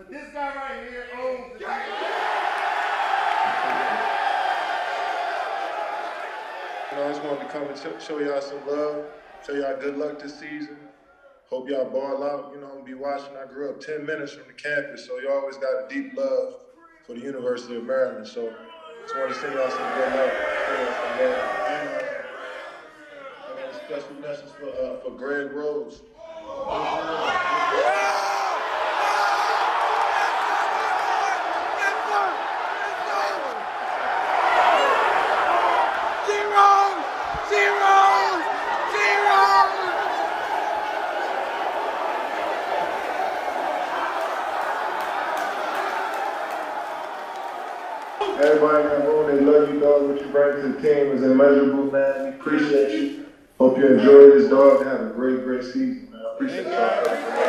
But this guy right here owns the team. You know, I just wanted to come and show y'all some love, show y'all good luck this season. Hope y'all ball out. You know, I'm gonna be watching. I grew up 10 minutes from the campus, so you always got a deep love for the University of Maryland. So just want to send y'all some good love. And special message for Greg Rose. Everybody in the room, they love you, dog. What you bring to the team is immeasurable, man. We appreciate you. Hope you enjoy this, dog. Have a great, great season, man. I appreciate y'all.